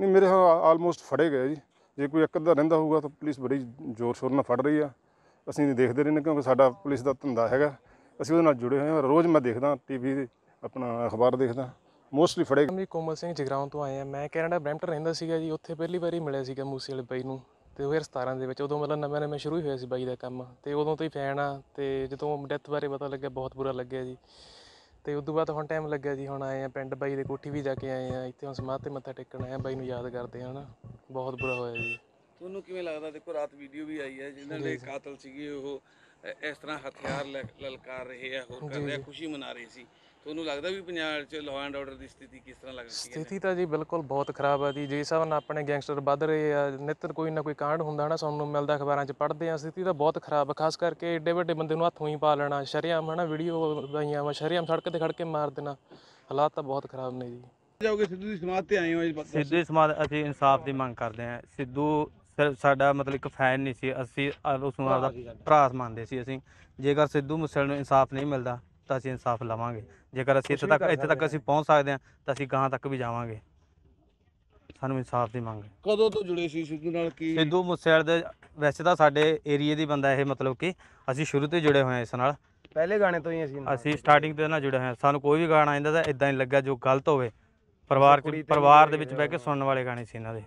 नहीं मेरे यहाँ आलमोस्ट फड़े गए जी। जे कोई एक अद्धा रहिंदा होगा तो पुलिस बड़ी जोर शोर नाल फड़ रही है। असीं नहीं देखते रहने क्योंकि साडा पुलिस दा धंधा हैगा, असीं उहदे नाल जुड़े हुए हैं। रोज़ मैं देखदा टीवी अपना अखबार देखदा मोस्टली फड़े। मैं कोमल सिंह जगराओं तो आए हैं। मैं कैनेडा ब्रैम्पटन रहंदा सीगा जी। उत्थे पहली बारी मिलिया सीगा मूसे वाले बाई नूं ਤੇ 2017 ਦੇ ਵਿੱਚ। ਉਦੋਂ ਮਤਲਬ ਨਵੇਂ ਸ਼ੁਰੂ ਹੀ ਹੋਇਆ ਸੀ ਬਾਈ ਦਾ ਕੰਮ ਤੇ ਉਦੋਂ ਤੋਂ ਹੀ ਫੈਨ ਆ। ਤੇ ਜਦੋਂ ਡੈਥ ਬਾਰੇ ਪਤਾ ਲੱਗਿਆ ਬਹੁਤ ਬੁਰਾ ਲੱਗਿਆ ਜੀ। ਤੇ ਉਦੋਂ ਬਾਅਦ ਹੁਣ ਟਾਈਮ ਲੱਗਿਆ ਜੀ, ਹੁਣ ਆਏ ਆ ਪਿੰਡ ਬਾਈ ਦੇ ਕੋਠੀ ਵੀ ਜਾ ਕੇ ਆਏ ਆ। ਇੱਥੇ ਹੁਣ ਸਮਾਧ ਤੇ ਮੱਥਾ ਟੇਕਣ ਆਏ ਆ, ਬਾਈ ਨੂੰ ਯਾਦ ਕਰਦੇ ਆ। ਹਨਾ ਬਹੁਤ ਬੁਰਾ ਹੋਇਆ ਜੀ। ਤੁਹਾਨੂੰ ਕਿਵੇਂ ਲੱਗਦਾ? ਦੇਖੋ ਰਾਤ ਵੀਡੀਓ ਵੀ ਆਈ ਹੈ, ਜਿਹਨਾਂ ਦੇ ਕਾਤਲ ਸੀਗੇ ਉਹ ਇਸ ਤਰ੍ਹਾਂ ਹਥਿਆਰ ਲਲਕਾਰ ਰਹੇ ਆ, ਹੋਰ ਕਰ ਰਹੇ ਆ, ਖੁਸ਼ੀ ਮਨਾ ਰਹੇ ਸੀ। ਤੁਹਾਨੂੰ ਲੱਗਦਾ ਵੀ ਪੰਜਾਬ 'ਚ ਲਾਅ ਐਂਡ ਆਰਡਰ ਦੀ ਸਥਿਤੀ ਕਿਸ ਤਰ੍ਹਾਂ ਲੱਗਦੀ ਹੈ? ਸਥਿਤੀ ਤਾਂ ਜੀ ਬਿਲਕੁਲ ਬਹੁਤ ਖਰਾਬ ਆ ਜੀ। ਜੇ ਹਿਸਾਬ ਨਾਲ ਆਪਣੇ ਗੈਂਗਸਟਰ ਵੱਧ ਰਹੇ ਆ, ਨਿੱਤਰ ਕੋਈ ਨਾ ਕੋਈ ਕਾਂਡ ਹੁੰਦਾ ਨਾ, ਸਾਨੂੰ ਮਿਲਦਾ ਅਖਬਾਰਾਂ 'ਚ ਪੜ੍ਹਦੇ ਆ। ਸਥਿਤੀ ਤਾਂ ਬਹੁਤ ਖਰਾਬ ਆ, ਖਾਸ ਕਰਕੇ ਏਡੇ ਵੱਡੇ ਬੰਦੇ ਨੂੰ ਹੱਥੋਂ ਹੀ ਪਾ ਲੈਣਾ ਸ਼ਰੇਆਮ, ਹੈ ਨਾ। ਵੀਡੀਓ ਆਈਆਂ ਵਾ ਸ਼ਰੇਆਮ ਸੜਕ 'ਤੇ ਖੜ ਕੇ ਮਾਰ ਦੇਣਾ। ਹਾਲਾਤ ਤਾਂ ਬਹੁਤ ਖਰਾਬ ਨੇ ਜੀ। ਜਾਓਗੇ ਸਿੱਧੂ ਦੀ ਸਮਾਧ 'ਤੇ ਆਏ ਹੋ? ਸਿੱਧੂ ਦੀ ਸਮਾਧ ਅਸੀਂ ਇਨਸਾਫ ਦੀ ਮੰਗ ਕਰਦੇ ਹਾਂ। ਸਿੱਧੂ ਸਾਡਾ ਮਤਲਬ ਇੱਕ ਫੈਨ ਨਹੀਂ ਸੀ, ਅਸੀਂ ਉਸਨੂੰ ਆਪਦਾ ਭਰਾ ਮੰਨਦੇ ਸੀ। ਅਸੀਂ ਜੇਕਰ ਸਿੱਧੂ ਮੂਸੇਵਾਲੇ ਨੂੰ ਇਨਸਾਫ ਨਹੀਂ ਮਿਲਦਾ ਤਾਂ ਅਸੀਂ ਇਨਸਾਫ ਲਵਾਂਗੇ। ਜੇਕਰ ਅਸੀਂ ਇੱਥੇ ਤੱਕ ਅਸੀਂ ਪਹੁੰਚ ਸਕਦੇ ਹਾਂ ਤਾਂ ਅਸੀਂ ਗਾਹਾਂ ਤੱਕ ਵੀ ਜਾਵਾਂਗੇ। ਸਾਨੂੰ ਇਨਸਾਫ ਦੀ ਮੰਗ। ਕਦੋਂ ਤੋਂ ਜੁੜੇ ਸੀ ਸਿੱਧੂ ਨਾਲ? ਕੀ ਸਿੱਧੂ ਮੂਸੇਵਾਲੇ ਦੇ ਵੈਸੇ ਤਾਂ ਸਾਡੇ ਏਰੀਏ ਦੀ ਬੰਦਾ ਇਹ, ਮਤਲਬ ਕਿ ਅਸੀਂ ਸ਼ੁਰੂ ਤੋਂ ਜੁੜੇ ਹੋਏ ਹਾਂ ਇਸ ਨਾਲ। ਪਹਿਲੇ ਗਾਣੇ ਤੋਂ ਹੀ ਅਸੀਂ ਸਟਾਰਟਿੰਗ ਤੋਂ ਨਾਲ ਜੁੜੇ ਹੋਏ ਹਾਂ। ਸਾਨੂੰ ਕੋਈ ਵੀ ਗਾਣਾ ਆਉਂਦਾ ਤਾਂ ਇੱਦਾਂ ਹੀ ਲੱਗਾ ਜੋ ਗਲਤ ਹੋਵੇ। ਪਰਿਵਾਰ ਦੇ ਵਿੱਚ ਬਹਿ ਕੇ ਸੁਣਨ ਵਾਲੇ ਗਾਣੇ ਸੀ ਇਹਨਾਂ ਦੇ।